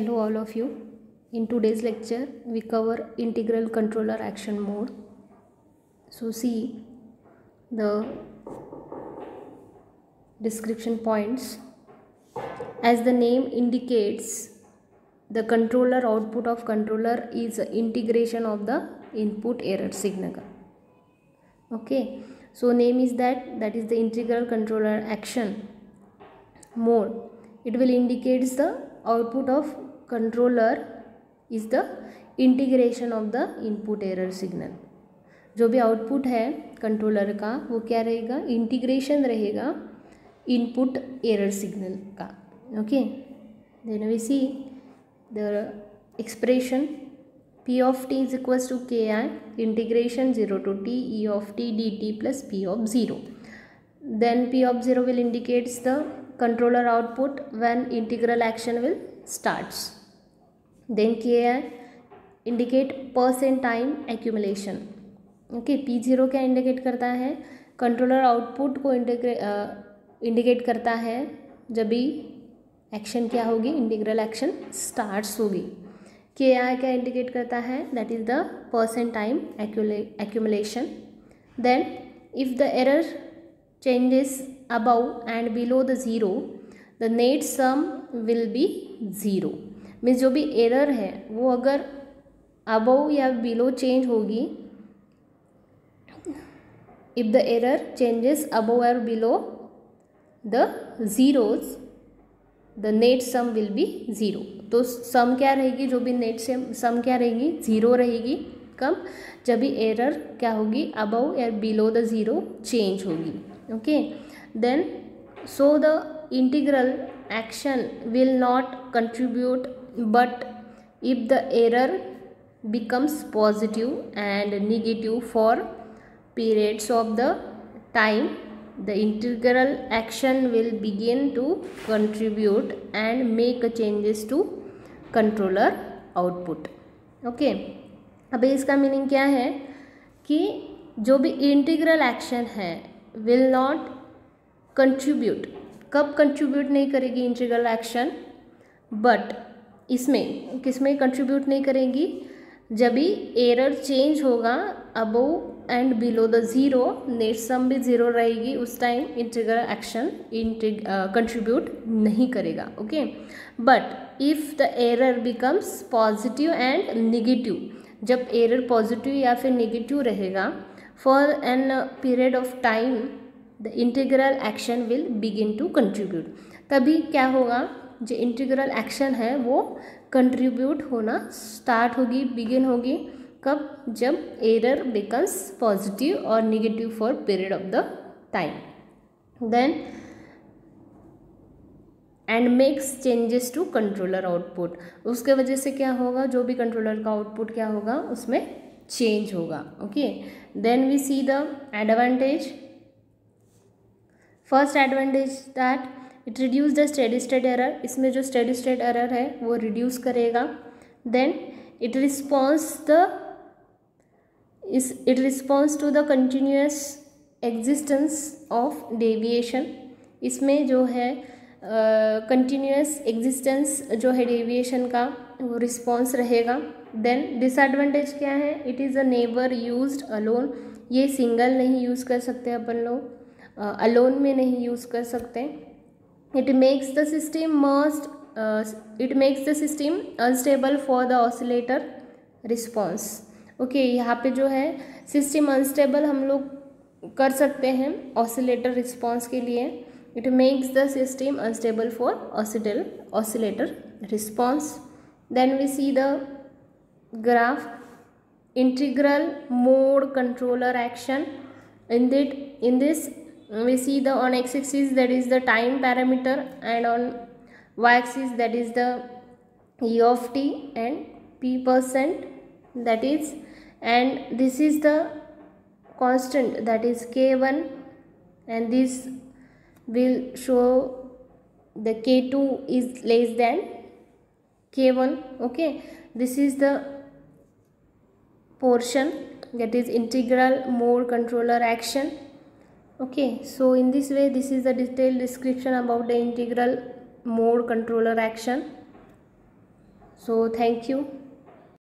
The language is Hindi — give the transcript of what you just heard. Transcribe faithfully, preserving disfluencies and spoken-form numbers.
Hello all of you. In today's lecture we cover integral controller action mode. So see the description points. As the name indicates, the controller output of controller is integration of the input error signal. Okay, so name is that that is the integral controller action mode. It will indicates the output of controller is the integration of the input error signal. जो भी आउटपुट है कंट्रोलर का वो क्या रहेगा, इंटीग्रेशन रहेगा इनपुट एरर सिग्नल का. Okay, then we see the expression P of T is equals to K I integration zero to T E of T D T plus P of zero. Then P of zero will indicates the controller output when integral action will starts. Then Ki indicate percent time accumulation. Okay, P zero क्या indicate करता है, controller output को indicate करता है जब भी action क्या होगी, integral action starts होगी. Ki क्या indicate करता है, that is the percent time accumulation. Then if the error changes above and below the zero, the net sum will be zero. Means जो भी एरर है वो अगर above या below change होगी, if the error changes above or below the zeros, the net sum will be zero. तो sum क्या रहेगी, जो भी net sum क्या रहेगी, zero रहेगी कब, जब भी error क्या होगी above या below the zero change होगी. Okay, then so the integral action will not contribute, but if the error becomes positive and negative for periods of the time, the integral action will begin to contribute and make changes to controller output. Okay, अब इसका meaning क्या है कि जो भी integral action है will not कंट्रीब्यूट, कब कंट्रीब्यूट नहीं करेगी इंटीग्रल एक्शन, बट इसमें किसमें कंट्रीब्यूट नहीं करेगी, जब भी एरर चेंज होगा above and below the zero, net sum भी ज़ीरो रहेगी, उस टाइम इंटीग्रल एक्शन कंट्रीब्यूट नहीं करेगा. Okay, but if the error becomes positive and negative, जब एरर पॉजिटिव या फिर नेगेटिव रहेगा for an period of time, the integral action will begin to contribute. तभी क्या होगा, जो इंटीग्रल एक्शन है वो कंट्रीब्यूट होना स्टार्ट होगी, बिगिन होगी कब, जब एरर बिकम्स पॉजिटिव और negative for period of the time, then and makes changes to controller output. उसके वजह से क्या होगा, जो भी कंट्रोलर का आउटपुट क्या होगा उसमें चेंज होगा. Okay, then we see the advantage. First advantage that it reduce the steady state error, इसमें जो स्टेडी स्टेट एरर है वो रिड्यूस करेगा. Then it response the is it response to the continuous existence of deviation, इसमें जो है कंटिन्यूस uh, एग्जिस्टेंस जो है डेविएशन का वो रिस्पॉन्स रहेगा. देन डिसएडवांटेज क्या है, it is a never used alone, ये सिंगल नहीं यूज़ कर सकते अपन लोग, अलोन uh, में नहीं यूज़ कर सकते. It makes the system must it makes the system unstable for the oscillator response. Okay, यहाँ पे जो है सिस्टम अनस्टेबल हम लोग कर सकते हैं ऑसिलेटर रिस्पॉन्स के लिए. It makes the system unstable for ऑसिटल oscillator response. Then we see the graph integral mode controller action. In that in this we see the on x axis that is the time parameter and on y axis that is the e of t and p percent that is, and this is the constant that is k one, and this will show the k two is less than k one. Okay, this is the portion that is integral mode controller action. Okay, so in this way this is the detailed description about the integral mode controller action. So thank you.